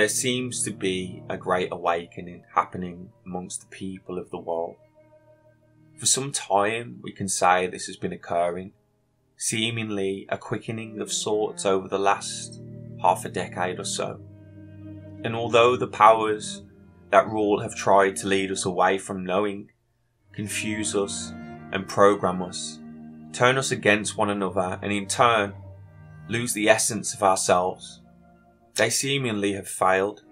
There seems to be a great awakening happening amongst the people of the world. For some time we can say this has been occurring, seemingly a quickening of sorts over the last half a decade or so. And although the powers that rule have tried to lead us away from knowing, confuse us and program us, turn us against one another and in turn lose the essence of ourselves, they seemingly have failed.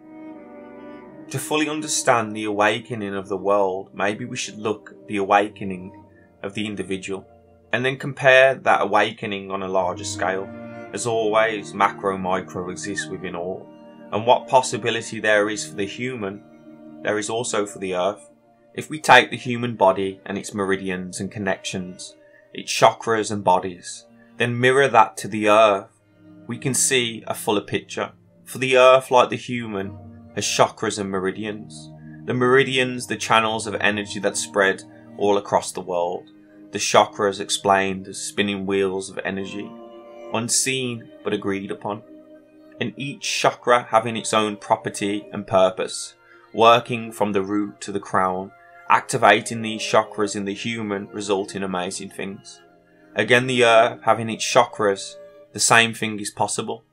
To fully understand the awakening of the world, maybe we should look at the awakening of the individual and then compare that awakening on a larger scale. As always, macro micro exists within all, and what possibility there is for the human, there is also for the earth. If we take the human body and its meridians and connections, its chakras and bodies, then mirror that to the earth, we can see a fuller picture. For the earth, like the human, has chakras and meridians. The meridians, the channels of energy that spread all across the world. The chakras explained as spinning wheels of energy, unseen but agreed upon. And each chakra having its own property and purpose, working from the root to the crown. Activating these chakras in the human results in amazing things. Again, the earth having its chakras, the same thing is possible.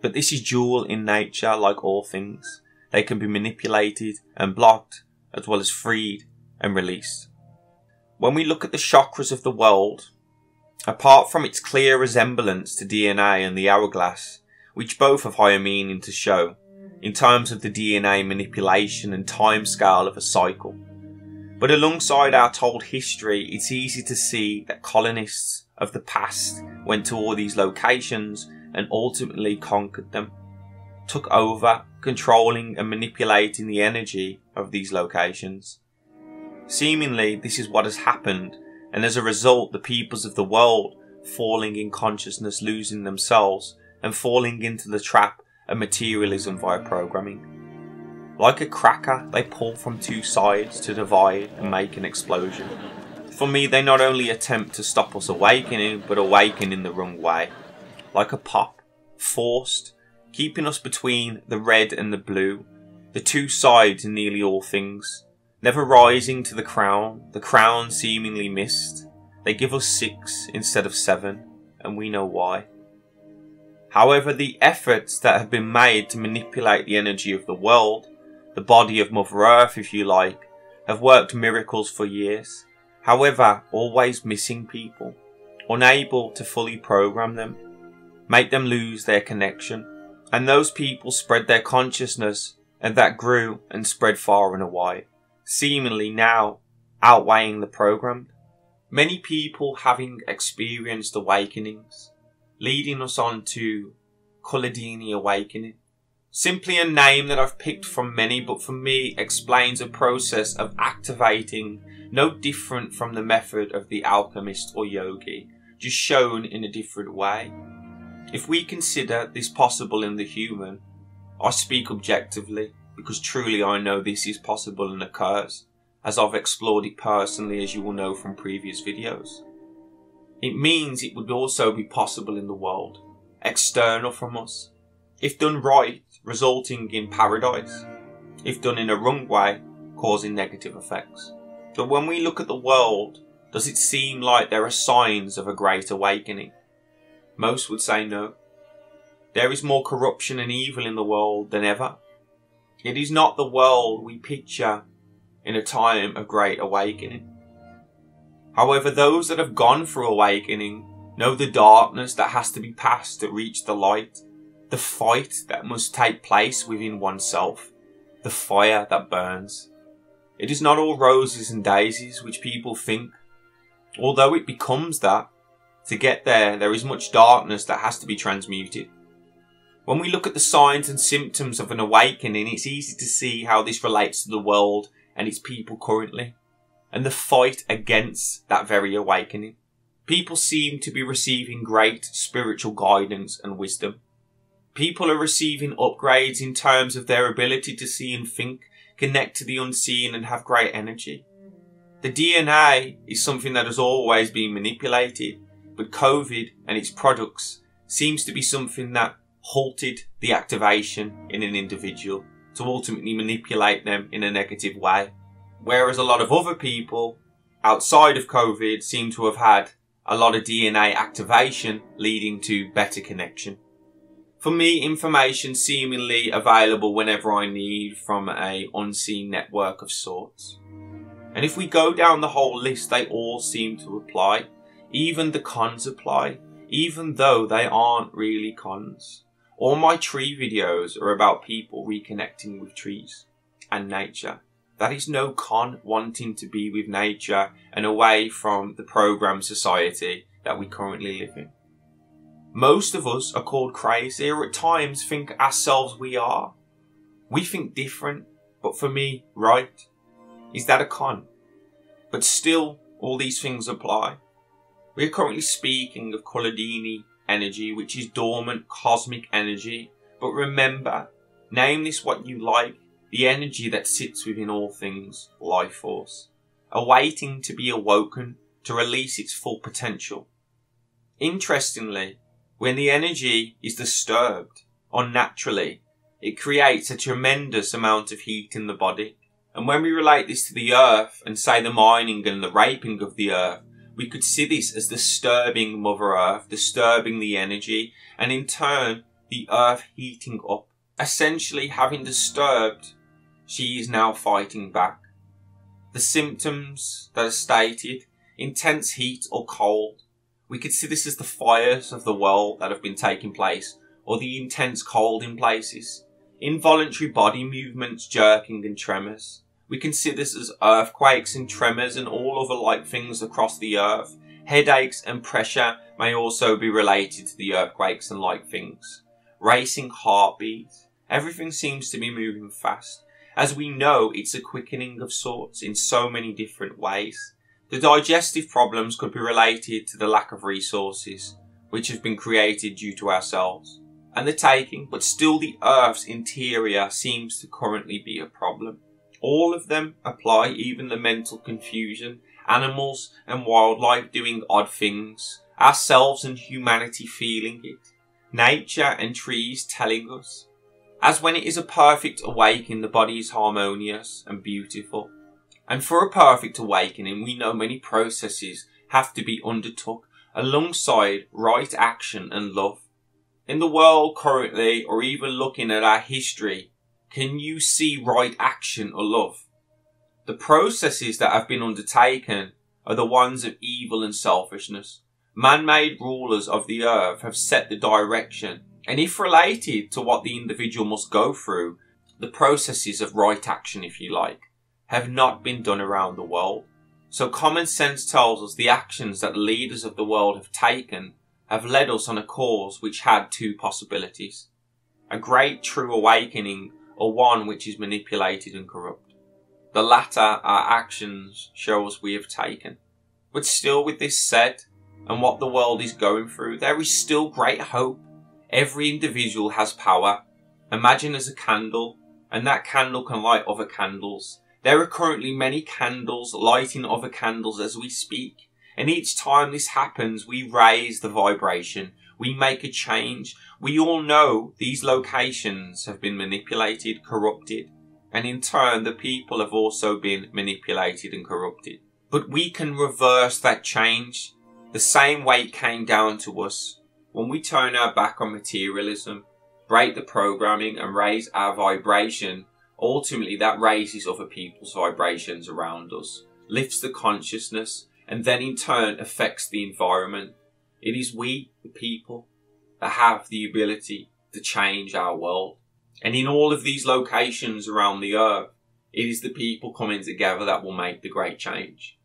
But this is dual in nature, like all things. They can be manipulated and blocked, as well as freed and released. When we look at the chakras of the world, apart from its clear resemblance to DNA and the hourglass, which both have higher meaning to show, in terms of the DNA manipulation and timescale of a cycle. But alongside our told history, it's easy to see that colonists of the past went to all these locations and ultimately conquered them, took over, controlling and manipulating the energy of these locations. Seemingly, this is what has happened, and as a result, the peoples of the world falling in consciousness, losing themselves, and falling into the trap of materialism via programming. Like a cracker, they pull from two sides to divide and make an explosion. For me, they not only attempt to stop us awakening, but awaken in the wrong way. Like a pop, forced, keeping us between the red and the blue, the two sides in nearly all things, never rising to the crown seemingly missed. They give us 6 instead of 7, and we know why. However, the efforts that have been made to manipulate the energy of the world, the body of Mother Earth if you like, have worked miracles for years, however always missing people, unable to fully program them, make them lose their connection, and those people spread their consciousness, and that grew and spread far and wide, seemingly now outweighing the programmed. Many people having experienced awakenings, leading us on to Kundalini awakening, simply a name that I've picked from many, but for me explains a process of activating no different from the method of the alchemist or yogi, just shown in a different way. If we consider this possible in the human, I speak objectively because truly I know this is possible and occurs, as I've explored it personally, as you will know from previous videos. It means it would also be possible in the world, external from us, if done right, resulting in paradise, if done in a wrong way, causing negative effects. But when we look at the world, does it seem like there are signs of a great awakening? Most would say no. There is more corruption and evil in the world than ever. It is not the world we picture in a time of great awakening. However, those that have gone through awakening know the darkness that has to be passed to reach the light, the fight that must take place within oneself, the fire that burns. It is not all roses and daisies which people think, although it becomes that. To get there, there is much darkness that has to be transmuted. When we look at the signs and symptoms of an awakening, it's easy to see how this relates to the world and its people currently, and the fight against that very awakening. People seem to be receiving great spiritual guidance and wisdom. People are receiving upgrades in terms of their ability to see and think, connect to the unseen and have great energy. The DNA is something that has always been manipulated, but COVID and its products seems to be something that halted the activation in an individual to ultimately manipulate them in a negative way. Whereas a lot of other people outside of COVID seem to have had a lot of DNA activation leading to better connection. For me, information seemingly available whenever I need from an unseen network of sorts. And if we go down the whole list, they all seem to apply. Even the cons apply, even though they aren't really cons. All my tree videos are about people reconnecting with trees and nature. That is no con, wanting to be with nature and away from the programmed society that we currently live in. Most of us are called crazy, or at times think ourselves we are. We think different, but for me, right? Is that a con? But still, all these things apply. We are currently speaking of Kundalini energy, which is dormant cosmic energy. But remember, name this what you like. The energy that sits within all things, life force, awaiting to be awoken to release its full potential. Interestingly, when the energy is disturbed unnaturally, it creates a tremendous amount of heat in the body. And when we relate this to the earth and say the mining and the raping of the earth, we could see this as disturbing Mother Earth, disturbing the energy, and in turn, the earth heating up. Essentially, having disturbed, she is now fighting back. The symptoms that are stated, intense heat or cold. We could see this as the fires of the world that have been taking place, or the intense cold in places. Involuntary body movements, jerking and tremors. We can see this as earthquakes and tremors and all other like things across the earth. Headaches and pressure may also be related to the earthquakes and like things. Racing heartbeats, everything seems to be moving fast. As we know, it's a quickening of sorts in so many different ways. The digestive problems could be related to the lack of resources, which have been created due to ourselves, and the taking, but still the Earth's interior seems to currently be a problem. All of them apply, even the mental confusion, animals and wildlife doing odd things, ourselves and humanity feeling it. Nature and trees telling us, as when it is a perfect awakening, the body is harmonious and beautiful. And for a perfect awakening, we know many processes have to be undertook alongside right action and love. In the world currently, or even looking at our history, can you see right action or love? The processes that have been undertaken are the ones of evil and selfishness. Man-made rulers of the earth have set the direction, and if related to what the individual must go through, the processes of right action, if you like, have not been done around the world. So common sense tells us the actions that the leaders of the world have taken have led us on a course which had two possibilities. A great true awakening, or one which is manipulated and corrupt. The latter, our actions, show us we have taken. But still, with this said, and what the world is going through, there is still great hope. Every individual has power. Imagine as a candle, and that candle can light other candles. There are currently many candles lighting other candles as we speak, and each time this happens, we raise the vibration. We make a change. We all know these locations have been manipulated, corrupted, and in turn, the people have also been manipulated and corrupted. But we can reverse that change. The same way it came down to us, when we turn our back on materialism, break the programming and raise our vibration, ultimately that raises other people's vibrations around us, lifts the consciousness, and then in turn affects the environment. It is we, the people, that have the ability to change our world. And in all of these locations around the earth, it is the people coming together that will make the great change.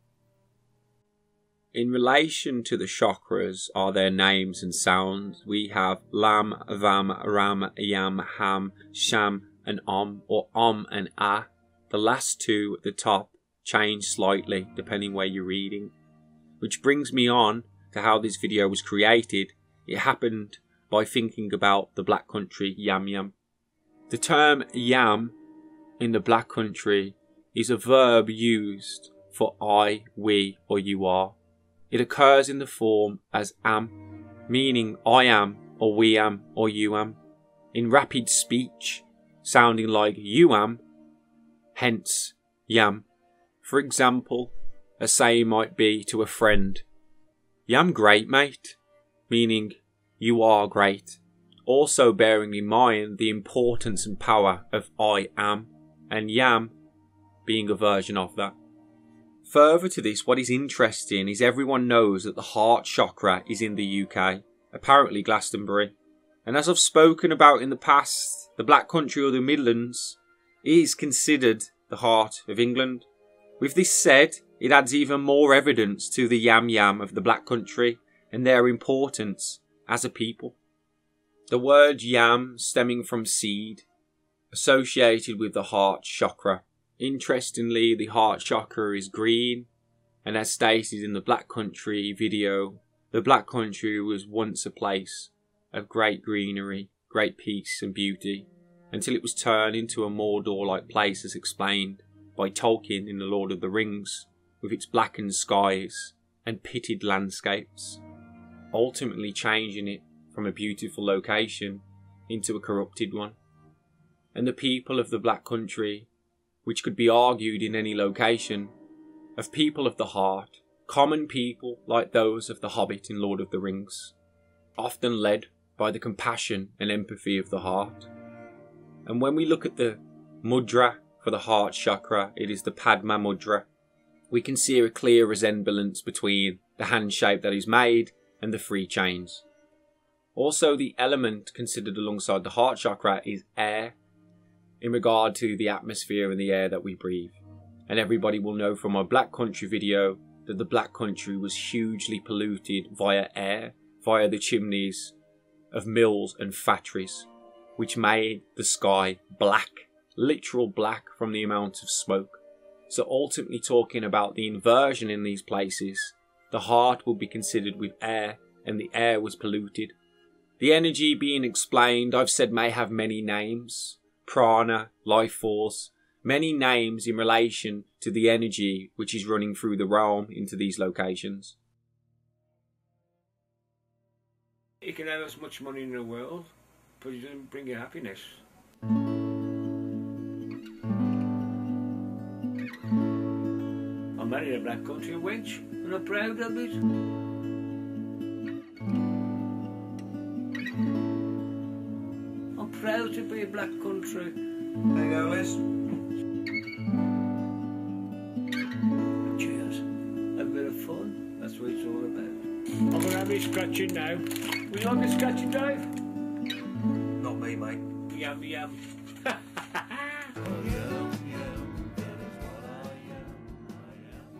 In relation to the chakras are their names and sounds. We have Lam, Vam, Ram, Yam, Ham, Sham and Om, or Om and Ah. The last two at the top change slightly depending where you're reading. Which brings me on to how this video was created. It happened by thinking about the Black Country Yam Yam. The term Yam in the Black Country is a verb used for I, we or you are. It occurs in the form as am, meaning I am, or we am, or you am. in rapid speech, sounding like you am, hence yam. For example, a saying might be to a friend, "Yam great, mate," meaning you are great. Also bearing in mind the importance and power of I am, and yam being a version of that. Further to this, what is interesting is everyone knows that the heart chakra is in the UK, apparently Glastonbury. And as I've spoken about in the past, the Black Country or the Midlands is considered the heart of England. With this said, it adds even more evidence to the yam yam of the Black Country and their importance as a people. The word yam stemming from seed, associated with the heart chakra. Interestingly, the heart chakra is green, and as stated in the Black Country video, the Black Country was once a place of great greenery, great peace and beauty, until it was turned into a Mordor-like place as explained by Tolkien in The Lord of the Rings, with its blackened skies and pitted landscapes, ultimately changing it from a beautiful location into a corrupted one. And the people of the Black Country, which could be argued in any location, of people of the heart, common people like those of the Hobbit in Lord of the Rings, often led by the compassion and empathy of the heart. And when we look at the mudra for the heart chakra, it is the Padma mudra, we can see a clear resemblance between the hand shape that is made and the three chains. Also, the element considered alongside the heart chakra is air, in regard to the atmosphere and the air that we breathe. And everybody will know from my Black Country video that the Black Country was hugely polluted via air, via the chimneys of mills and factories, which made the sky black, literal black from the amount of smoke. So ultimately talking about the inversion in these places, the heart will be considered with air, and the air was polluted. The energy being explained, I've said, may have many names. Prana, life force, many names in relation to the energy which is running through the realm into these locations. You can have as much money in the world, but it doesn't bring you happiness. I married a Black Country wench, and I'm proud of it. Proud to be a Black Country. There you go, Liz. Cheers. Have a bit of fun. That's what it's all about. I'm gonna have me scratching now. Would you like me scratching, Dave? Not me, mate. Yum yum.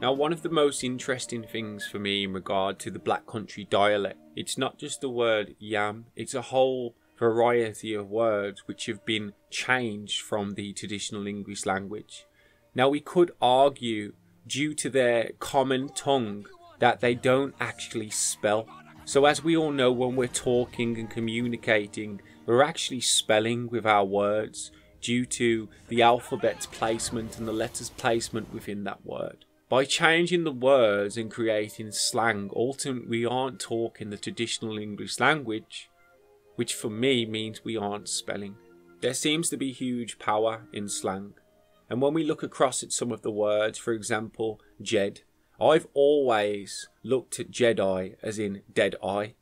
Now, one of the most interesting things for me in regard to the Black Country dialect, it's not just the word yam, it's a whole variety of words which have been changed from the traditional English language. Now, we could argue, due to their common tongue, that they don't actually spell. So as we all know, when we're talking and communicating, we're actually spelling with our words due to the alphabet's placement and the letters placement within that word. By changing the words and creating slang, ultimately we aren't talking the traditional English language, which for me means we aren't spelling. There seems to be huge power in slang. And when we look across at some of the words, for example, Jed, I've always looked at Jedi as in dead eye,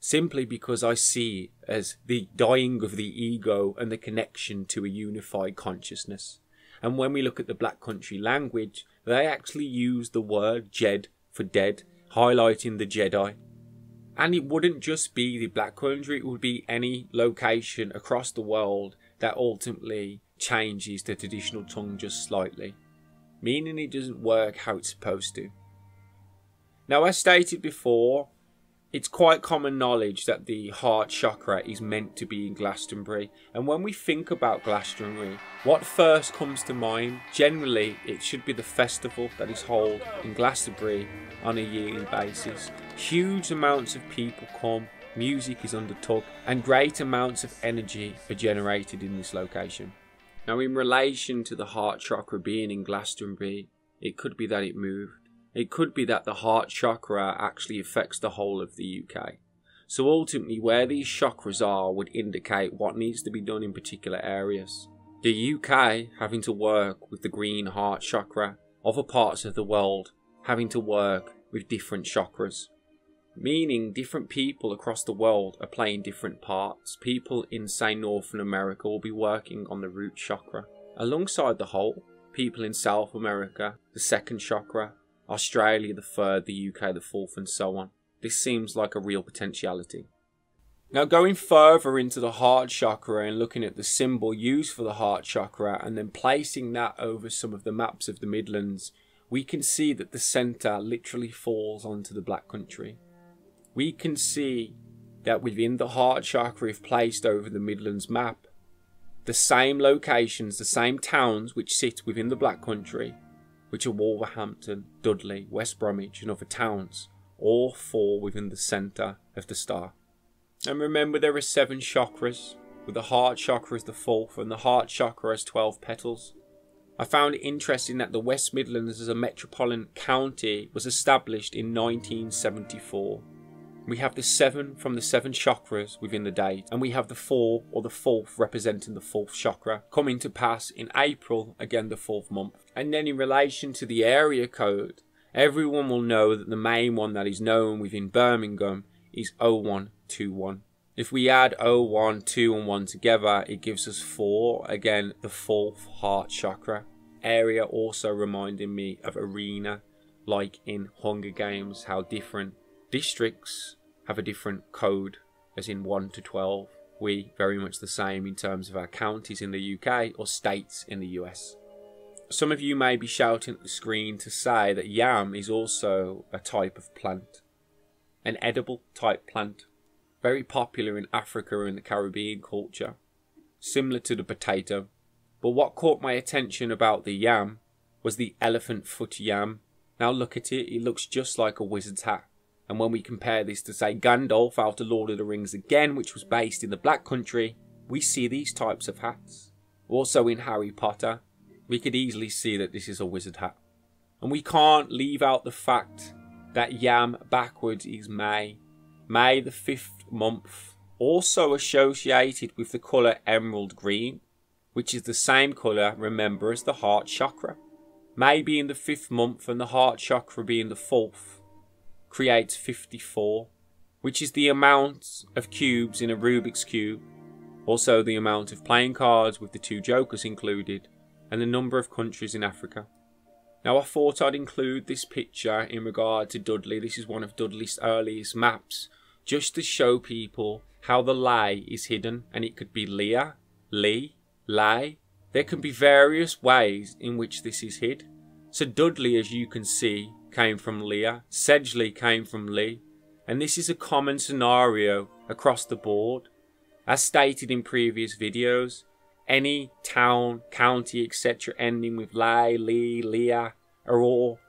simply because I see it as the dying of the ego and the connection to a unified consciousness. And when we look at the Black Country language, they actually use the word Jed for dead, highlighting the Jedi. And it wouldn't just be the Black Country, it would be any location across the world that ultimately changes the traditional tongue just slightly, meaning it doesn't work how it's supposed to. Now, as stated before, it's quite common knowledge that the heart chakra is meant to be in Glastonbury. And when we think about Glastonbury, what first comes to mind? Generally, it should be the festival that is held in Glastonbury on a yearly basis. Huge amounts of people come, music is undertook, and great amounts of energy are generated in this location. Now, in relation to the heart chakra being in Glastonbury, it could be that it moved. It could be that the heart chakra actually affects the whole of the UK. So ultimately where these chakras are would indicate what needs to be done in particular areas. The UK having to work with the green heart chakra, other parts of the world having to work with different chakras. Meaning different people across the world are playing different parts. People in, say, Northern America will be working on the root chakra. Alongside the whole, people in South America, the second chakra, Australia the third, the UK the fourth, and so on. This seems like a real potentiality. Now going further into the heart chakra and looking at the symbol used for the heart chakra and then placing that over some of the maps of the Midlands, we can see that the centre literally falls onto the Black Country. We can see that within the heart chakra, if placed over the Midlands map, the same locations, the same towns which sit within the Black Country, which are Wolverhampton, Dudley, West Bromwich and other towns, all fall within the centre of the star. And remember there are 7 chakras, with the heart chakra as the fourth and the heart chakra has 12 petals. I found it interesting that the West Midlands as a metropolitan county was established in 1974. We have the 7 from the 7 chakras within the date, and we have the 4 or the 4th representing the 4th chakra coming to pass in April, again the 4th month. And then in relation to the area code, everyone will know that the main one that is known within Birmingham is 0121. If we add 01, 2 and 1 together, it gives us 4, again the 4th heart chakra. Area also reminding me of arena, like in Hunger Games, how different districts have a different code, as in 1 to 12. We very much the same in terms of our counties in the UK or states in the US. Some of you may be shouting at the screen to say that yam is also a type of plant, an edible type plant, very popular in Africa and the Caribbean culture, similar to the potato. But what caught my attention about the yam was the elephant foot yam. Now look at it, it looks just like a wizard's hat. And when we compare this to, say, Gandalf out of Lord of the Rings again, which was based in the Black Country, we see these types of hats. Also in Harry Potter, we could easily see that this is a wizard hat. And we can't leave out the fact that yam backwards is May. May the 5th month, also associated with the colour emerald green, which is the same colour, remember, as the heart chakra. May being the 5th month and the heart chakra being the 4th. Creates 54, which is the amount of cubes in a Rubik's Cube, also the amount of playing cards with the 2 jokers included, and the number of countries in Africa. Now I thought I'd include this picture in regard to Dudley. This is one of Dudley's earliest maps, just to show people how the lay is hidden, and it could be Leah, Lee, lay. There can be various ways in which this is hid. So Dudley, as you can see, came from Leah, Sedgley came from Lee, and this is a common scenario across the board. As stated in previous videos, any town, county, etc. ending with Lay, Lee, Leah are all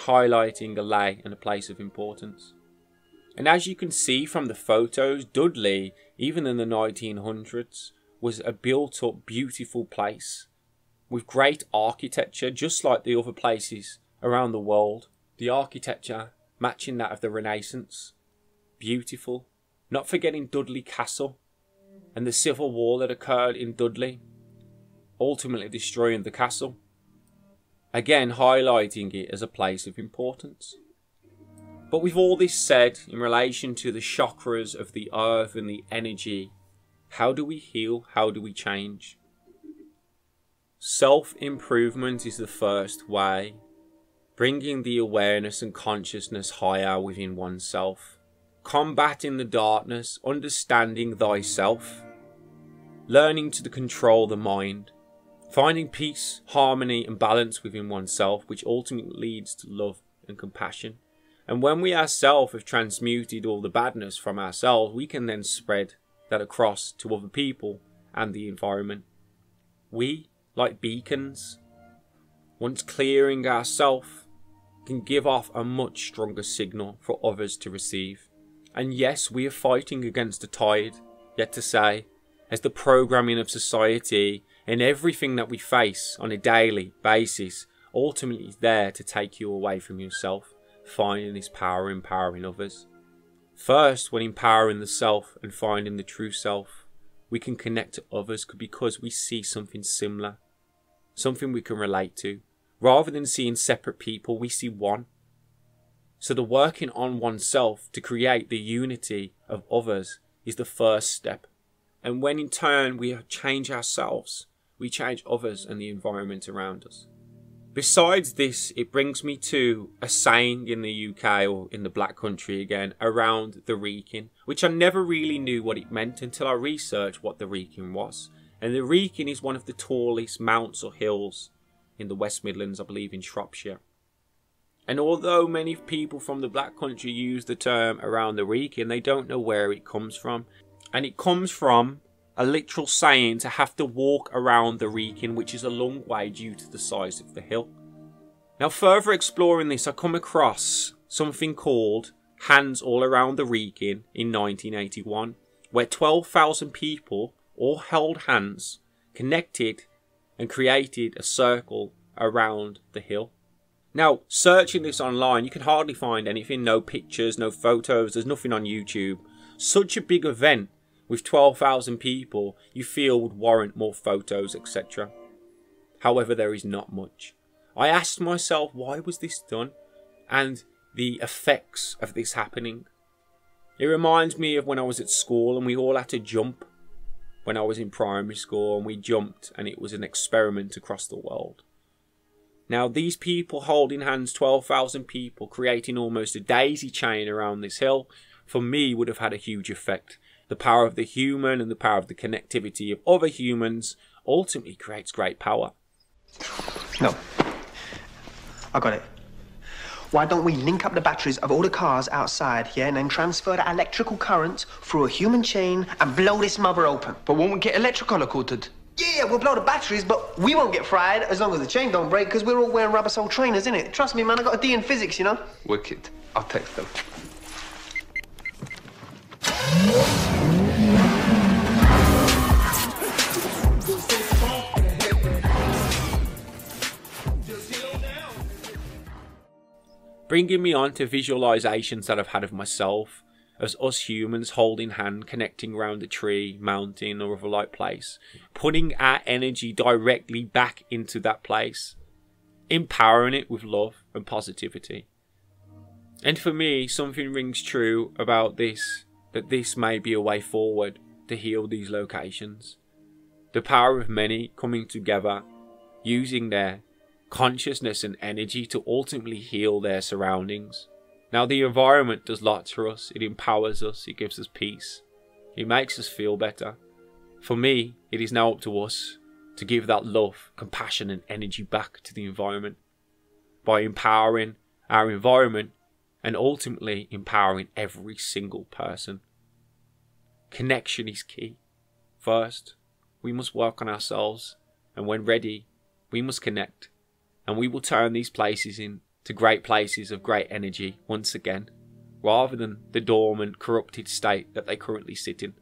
highlighting a lay and a place of importance. And as you can see from the photos, Dudley, even in the 1900s, was a built-up beautiful place with great architecture, just like the other places around the world. The architecture matching that of the Renaissance. Beautiful. Not forgetting Dudley Castle and the civil war that occurred in Dudley, ultimately destroying the castle. Again, highlighting it as a place of importance. But with all this said, in relation to the chakras of the earth and the energy, how do we heal? How do we change? Self-improvement is the first way. Bringing the awareness and consciousness higher within oneself. Combating the darkness, understanding thyself. Learning to control the mind. Finding peace, harmony and balance within oneself, which ultimately leads to love and compassion. And when we ourselves have transmuted all the badness from ourselves, we can then spread that across to other people and the environment. We, like beacons, once clearing ourselves, can give off a much stronger signal for others to receive. And yes, we are fighting against the tide, yet to say, as the programming of society and everything that we face on a daily basis ultimately is there to take you away from yourself, finding this power empowering others. First, when empowering the self and finding the true self, we can connect to others because we see something similar, something we can relate to. Rather than seeing separate people, we see one. So the working on oneself to create the unity of others is the first step. And when in turn we change ourselves, we change others and the environment around us. Besides this, it brings me to a saying in the UK, or in the Black Country again, around the Wrekin, which I never really knew what it meant until I researched what the Wrekin was. And the Wrekin is one of the tallest mounts or hills in the West Midlands, I believe in Shropshire. And although many people from the Black Country use the term around the Wrekin, they don't know where it comes from. And it comes from a literal saying to have to walk around the Wrekin, which is a long way due to the size of the hill. Now, further exploring this, I come across something called Hands All Around the Wrekin in 1981, where 12,000 people all held hands, connected and created a circle around the hill. Now, searching this online, you can hardly find anything. No pictures, no photos, there's nothing on YouTube. Such a big event with 12,000 people, you feel would warrant more photos, etc. However, there is not much. I asked myself, why was this done? And the effects of this happening. It reminds me of when I was at school and we all had to jump. When I was in primary school and we jumped, and it was an experiment across the world. Now, these people holding hands, 12,000 people, creating almost a daisy chain around this hill, for me would have had a huge effect. The power of the human and the power of the connectivity of other humans ultimately creates great power. No. I got it. Why don't we link up the batteries of all the cars outside here, yeah, and then transfer the electrical current through a human chain and blow this mother open? But won't we get electrocuted? Yeah, we'll blow the batteries, but we won't get fried as long as the chain don't break, because we're all wearing rubber sole trainers, innit? Trust me, man, I got a D in physics, you know? Wicked. I'll text them. Bringing me on to visualizations that I've had of myself, as us humans holding hand, connecting around a tree, mountain or other like place, putting our energy directly back into that place, empowering it with love and positivity. And for me, something rings true about this, that this may be a way forward to heal these locations. The power of many coming together, using their consciousness and energy to ultimately heal their surroundings. Now, the environment does lots for us. It empowers us, it gives us peace, it makes us feel better. For me, it is now up to us to give that love, compassion and energy back to the environment by empowering our environment and ultimately empowering every single person. Connection is key. First, we must work on ourselves, and when ready, we must connect. And we will turn these places into great places of great energy once again, rather than the dormant, corrupted state that they currently sit in.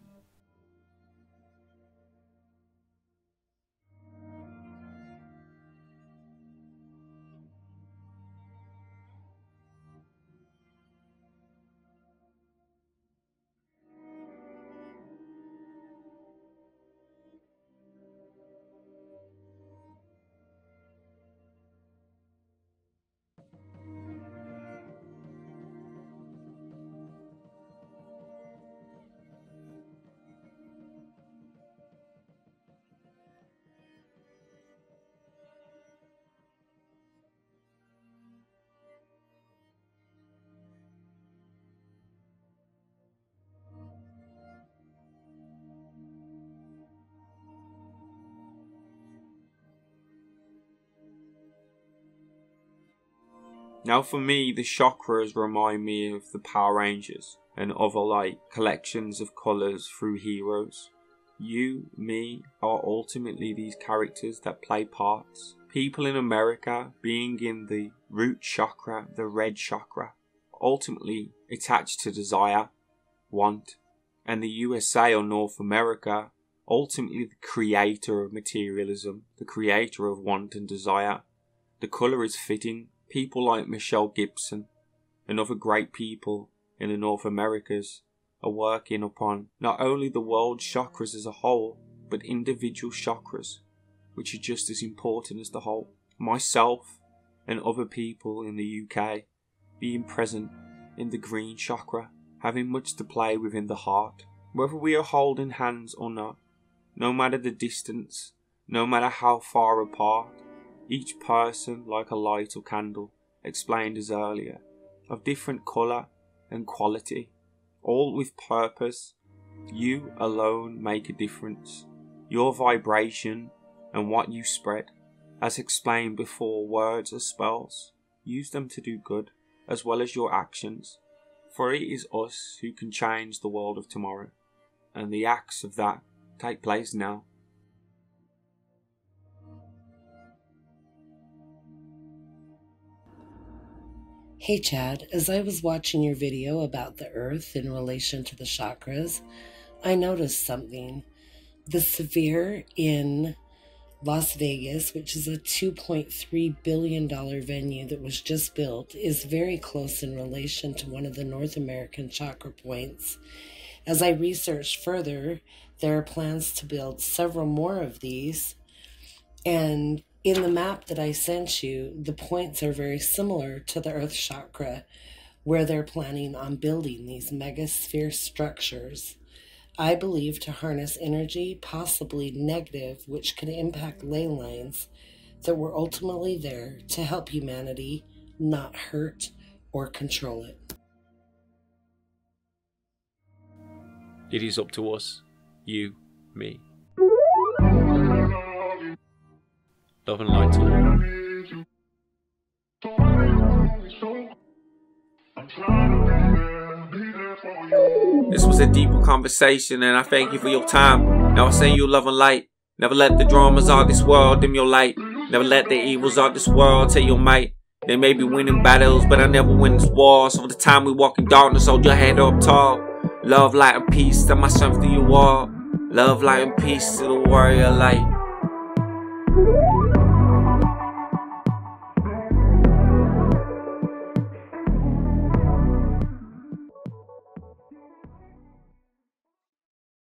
Now, for me, the chakras remind me of the Power Rangers and other like collections of colours through heroes. You, me, are ultimately these characters that play parts. People in America being in the root chakra, the red chakra, ultimately attached to desire, want, and the USA or North America, ultimately the creator of materialism, the creator of want and desire. The colour is fitting. People like Michelle Gibson and other great people in the North Americas are working upon not only the world's chakras as a whole, but individual chakras, which are just as important as the whole. Myself and other people in the UK being present in the green chakra, having much to play within the heart. Whether we are holding hands or not, no matter the distance, no matter how far apart, each person, like a light or candle, explained as earlier, of different colour and quality, all with purpose. You alone make a difference. Your vibration and what you spread, as explained before, words are spells. Use them to do good, as well as your actions, for it is us who can change the world of tomorrow, and the acts of that take place now. Hey Chad, as I was watching your video about the earth in relation to the chakras, I noticed something. The Sphere in Las Vegas, which is a $2.3 billion venue that was just built, is very close in relation to one of the North American chakra points. As I researched further, there are plans to build several more of these, and in the map that I sent you, the points are very similar to the Earth chakra, where they're planning on building these megasphere structures, I believe, to harness energy, possibly negative, which could impact ley lines that were ultimately there to help humanity, not hurt or control it. It is up to us, you, me. Love and light all. This was a deeper conversation, and I thank you for your time. Now I send you love and light. Never let the dramas of this world dim your light. Never let the evils of this world tell your might. They may be winning battles, but I never win this war. So for the time we walk in darkness, hold your head up tall. Love, light and peace, that my strength to you all. Love, light and peace to the warrior light.